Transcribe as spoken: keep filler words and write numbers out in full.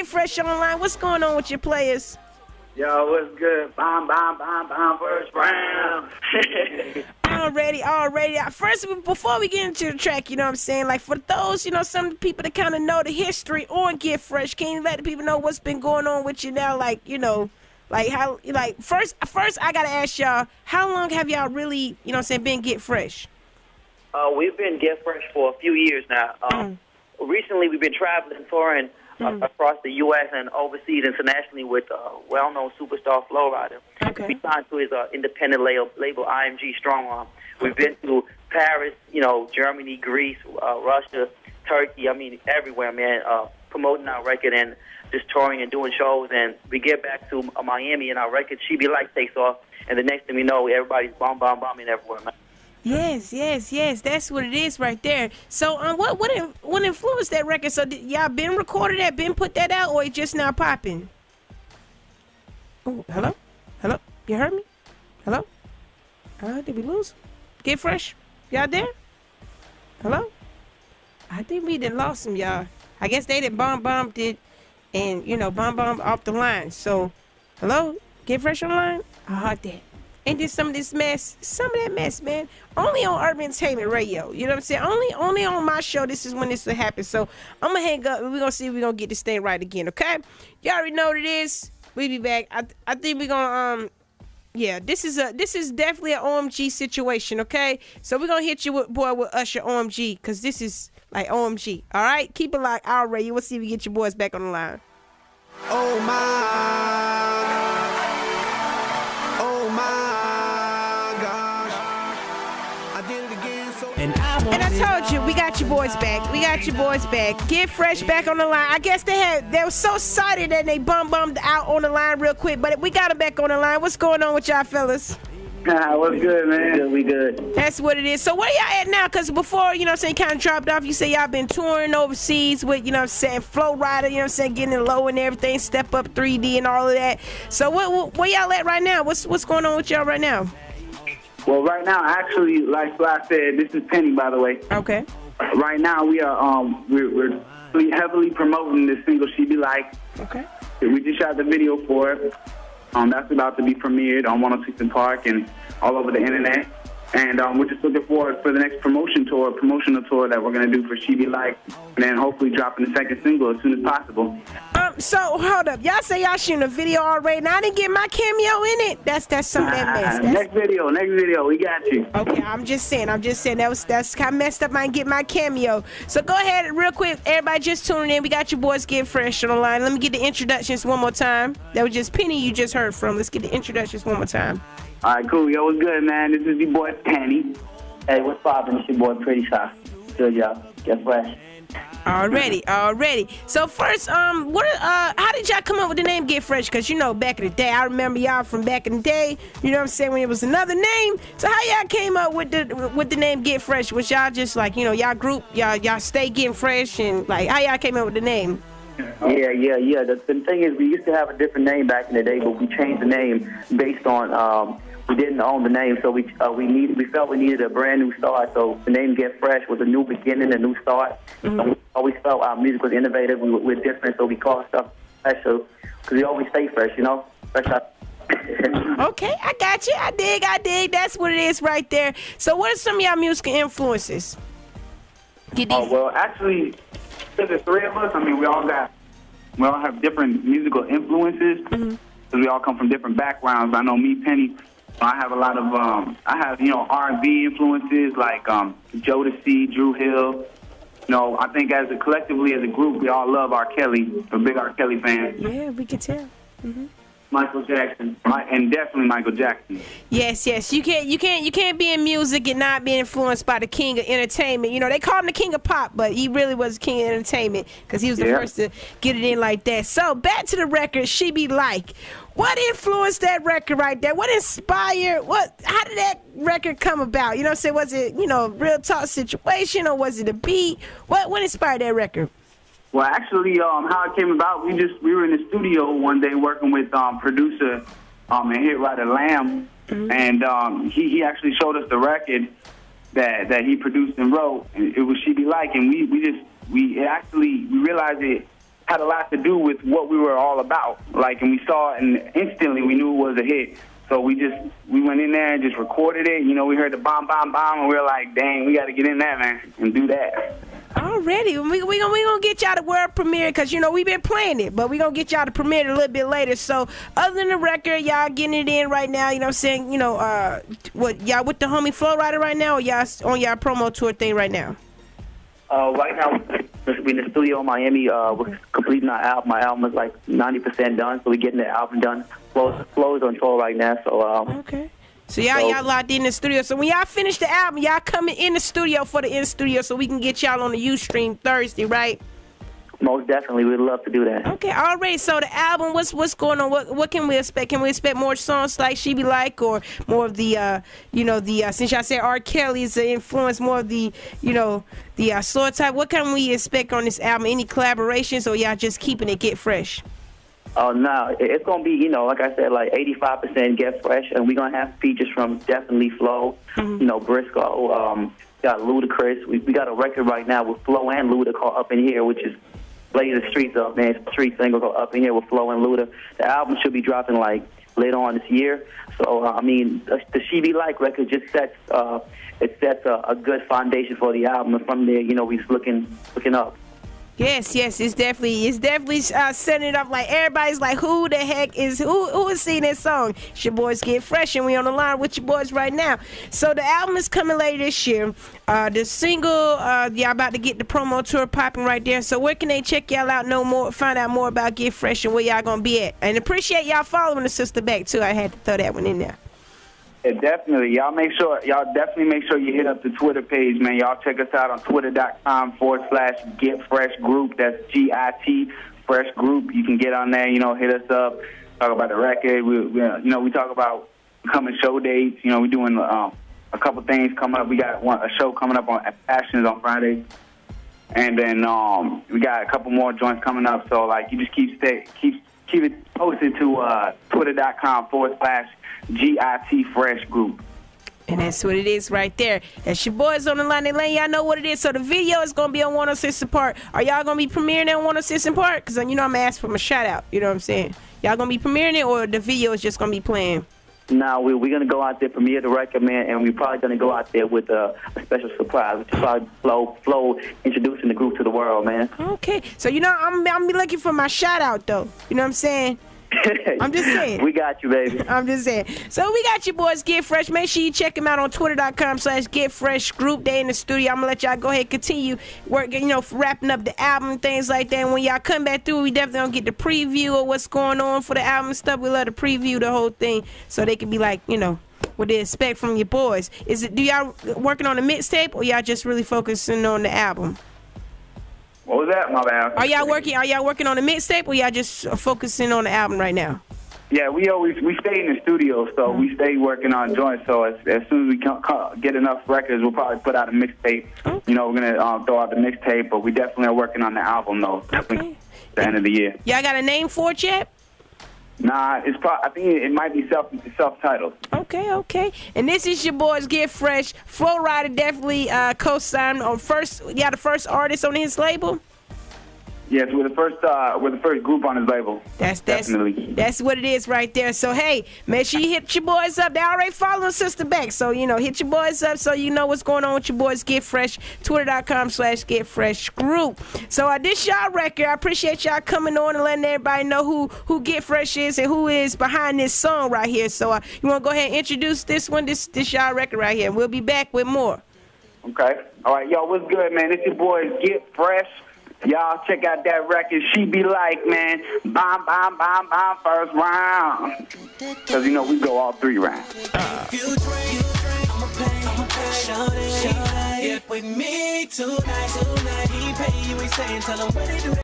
GitFresh Online. What's going on with your players? Yo, what's good? Bomb, bomb, bomb, bomb, first round. already, already. First, before we get into the track, you know what I'm saying? Like, for those, you know, some people that kind of know the history on GitFresh, can you let the people know what's been going on with you now? Like, you know, like, how, like, first, first I got to ask y'all, how long have y'all really, you know what I'm saying, been GitFresh? Uh, we've been GitFresh for a few years now. Um, mm. Recently, we've been traveling, touring. Mm-hmm. Across the U S and overseas, internationally, with uh, well-known superstar Flo Rida. Okay. We signed to his uh, independent label, label I M G Strong Arm. We've been to Paris, you know, Germany, Greece, uh, Russia, Turkey. I mean, everywhere, man. Uh, promoting our record and just touring and doing shows. And we get back to uh, Miami, and our record "She Be Like" takes off. And the next thing we know, everybody's bomb, bomb, bombing everywhere, man. Yes, yes, yes. That's what it is right there. So, um, what what what influenced that record? So, y'all been recorded that, been put that out, or it just now popping? Oh, hello, hello. You heard me? Hello. Uh, did we lose? GitFresh, y'all there? Hello. I think we done lost him, y'all. I guess they done bomb bombed it, and you know, bomb bomb off the line. So, hello, GitFresh Online. I heard that. And did some of this mess, some of that mess, man, only on Urban Entertainment Radio. You know what I'm saying? Only only on my show, this is when this will happen. So I'm going to hang up, and we're going to see if we're going to get this thing right again, okay? Y'all already know what it is. We'll be back. I, th I think we're going to, um, yeah, this is a this is definitely an O M G situation, okay? So we're going to hit you, with, boy, with Usher O M G, because this is like O M G, all right? Keep it locked out radio. We'll see if we get your boys back on the line. Oh, my. And I told you, we got your boys back. We got your boys back. GitFresh back on the line. I guess they had, they were so excited that they bum bummed out on the line real quick, but we got them back on the line. What's going on with y'all fellas? Nah, what's good, man? We good, we good. That's what it is. So where y'all at now? Because before, you know what I'm saying, kind of dropped off, you say y'all been touring overseas with, you know what I'm saying, Flo Rida, you know what I'm saying, getting it low and everything, Step Up three D and all of that. So what, what, where y'all at right now? What's, what's going on with y'all right now? Well, right now, actually, like Fly said, this is Penny, by the way. Okay. Right now, we are um we're, we're heavily promoting this single "She Be Like." Okay. We just shot the video for it. Um, that's about to be premiered on one oh six and Park and all over the internet. And um, we're just looking forward for the next promotion tour, promotional tour that we're gonna do for "She Be Like," and then hopefully dropping the second single as soon as possible. Um, so hold up, y'all say y'all shooting a video already, and I didn't get my cameo in it. That's that's some of that mess. That's... Next video, next video, we got you. Okay, I'm just saying, I'm just saying that was that's kind of messed up. I didn't get my cameo. So go ahead, real quick, everybody just tuning in. We got your boys GitFresh on the line. Let me get the introductions one more time. That was just Penny you just heard from. Let's get the introductions one more time. All right, cool. Yo, what's good, man? This is your boy, Penny. Hey, what's poppin'? It's your boy, Pretty Shy. Good, y'all. Get fresh. Already, already. So first, um, what? Uh, how did y'all come up with the name GitFresh? Because, you know, back in the day, I remember y'all from back in the day, you know what I'm saying, when it was another name. So how y'all came up with the with the name GitFresh? Was y'all just like, you know, y'all group, y'all y'all stay getting fresh, and like, how y'all came up with the name? Yeah, yeah, yeah. The, the thing is, we used to have a different name back in the day, but we changed the name based on... Um, we didn't own the name, so we uh, we needed we felt we needed a brand new start. So the name GitFresh was a new beginning, a new start. Mm-hmm. So we always felt our music was innovative. We were, we're different, so we called stuff special because we always stay fresh, you know. Fresh out. Okay, I got you. I dig, I dig. That's what it is right there. So, what are some of y'all musical influences? Oh well, actually, for the three of us, I mean, we all got we all have different musical influences because mm-hmm. we all come from different backgrounds. I know me, Penny. I have a lot of, um, I have, you know, R and B influences like um, Jodeci, Dru Hill. You know, I think as a, collectively as a group, we all love R. Kelly. We're big R. Kelly fans. Yeah, we can tell. Mm-hmm. Michael Jackson, and definitely Michael Jackson. Yes, yes, you can't, you can't, you can't be in music and not be influenced by the king of entertainment. You know, they call him the king of pop, but he really was the king of entertainment because he was the yeah. first to get it in like that. So back to the record, "She Be Like." What influenced that record right there? What inspired? What? How did that record come about? You know, say was it you know real talk situation or was it a beat? What what inspired that record? Well, actually, um, how it came about, we just we were in the studio one day working with um, producer um, and hit writer Lamb, mm-hmm. and um, he he actually showed us the record that that he produced and wrote, and it was "She Be Like," and we we just we it actually we realized it had a lot to do with what we were all about. Like, and we saw it, and instantly we knew it was a hit. So we just, we went in there and just recorded it. You know, we heard the bomb, bomb, bomb, and we were like, dang, we got to get in there, man, and do that. Already, we're we, we gonna, we gonna get y'all the world premiere, because, you know, we've been playing it, but we're gonna get y'all the premiere a little bit later. So, other than the record, y'all getting it in right now, you know what I'm saying? You know, uh, what y'all with the homie Flo Rida right now, or y'all on y'all promo tour thing right now? Uh, right now, we're in the studio in Miami. Uh, we're completing our album. My album is like ninety percent done, so we're getting the album done. Flo's, Flo's on tour right now, so. Um, okay. So y'all, y'all locked in the studio. So when y'all finish the album, y'all coming in the studio for the in-studio so we can get y'all on the Ustream Thursday, right? Most definitely. We'd love to do that. Okay, all right. So the album, what's what's going on? What what can we expect? Can we expect more songs like She Be Like, or more of the, uh, you know, the, uh, since y'all said R. Kelly's influence, more of the, you know, the uh, slower type? What can we expect on this album? Any collaborations, or y'all just keeping it Get Fresh? Oh, uh, no, it's going to be, you know, like I said, like eighty-five percent Get Fresh, and we're going to have features from definitely Flo, mm-hmm. you know, Briscoe, um, got Ludacris. We, we got a record right now with Flo and Luda called Up In Here, which is Blaze the Streets Up, man. It's a street single called Up In Here with Flo and Luda. The album should be dropping, like, later on this year. So, uh, I mean, the She Be Like record just sets, uh, it sets a, a good foundation for the album, and from there, you know, we're just looking, looking up. Yes, yes, it's definitely, it's definitely uh, setting it up. Like, everybody's like, who the heck is, who who is singing this song? It's your boys Get Fresh, and we on the line with your boys right now. So the album is coming later this year. Uh, the single, uh, y'all about to get the promo tour popping right there. So where can they check y'all out, know more, find out more about Get Fresh and where y'all going to be at? And appreciate y'all following the sister back, too. I had to throw that one in there. Yeah, definitely. Y'all make sure, y'all definitely make sure you hit up the Twitter page, man. Y'all check us out on twitter.com forward slash Get Fresh Group. That's G I T, Fresh Group. You can get on there, you know, hit us up, talk about the record. We, we you know, we talk about coming show dates. You know, we're doing um, a couple things coming up. We got one, a show coming up on at Passions on Friday. And then um, we got a couple more joints coming up. So, like, you just keep stay, keep keep it posted to uh, twitter.com forward slash G I T Fresh Group. And that's what it is right there. That's your boys on the line. They letting y'all know what it is. So the video is going to be on one oh six and Park. Are y'all going to be premiering it on one oh six and Park? Because, you know, I'm going to ask for a shout out. You know what I'm saying? Y'all going to be premiering it, or the video is just going to be playing? No, we're going to go out there, premiere the record, man, and we're probably going to go out there with uh, a special surprise, which is probably Flo, Flo introducing the group to the world, man. Okay. So, you know, I'm, I'm be looking for my shout out, though. You know what I'm saying? I'm just saying. We got you, baby. I'm just saying. So we got you boys, Get Fresh. Make sure you check them out on twitter.com slash Get Fresh Group. They in the studio. I'm going to let y'all go ahead and continue working, you know, wrapping up the album and things like that. And when y'all come back through, we definitely going to get the preview of what's going on for the album and stuff. We love to preview the whole thing so they can be like, you know, what they expect from your boys. Is it? Do y'all working on a mixtape, or y'all just really focusing on the album? What was that, my bad? Are y'all working? Are y'all working on the mixtape, or y'all just focusing on the album right now? Yeah, we always we stay in the studio, so mm-hmm. we stay working on joints. So as, as soon as we come, come, get enough records, we'll probably put out a mixtape. Okay. You know, we're gonna um, throw out the mixtape, but we definitely are working on the album though. Okay. At the end of the year. Y'all got a name for it yet? Nah, it's probably, I think it might be self self-titled. Okay, okay. And this is your boys Get Fresh. Flo Rida definitely uh, co-signed on first. Yeah, the first artist on his label. Yes, we're the first. Uh, we're the first group on his label. That's that's definitely. That's what it is right there. So hey, make sure you hit your boys up. They already following sister back, so you know, hit your boys up so you know what's going on with your boys Get Fresh. Twitter.com slash Get Fresh Group. So uh, this y'all record. I appreciate y'all coming on and letting everybody know who who Get Fresh is and who is behind this song right here. So uh, you want to go ahead and introduce this one, this this y'all record right here, and we'll be back with more. Okay. All right, y'all. What's good, man? It's your boys Get Fresh. Y'all check out that record, She Be Like, man. Bomb, bomb, bomb, bomb, first round. Because, you know, we go all three rounds. Uh. If you drink, I'ma pay, I'ma pay. Shorty, get with me tonight, tonight. He pay, you ain't saying, tell him what he do.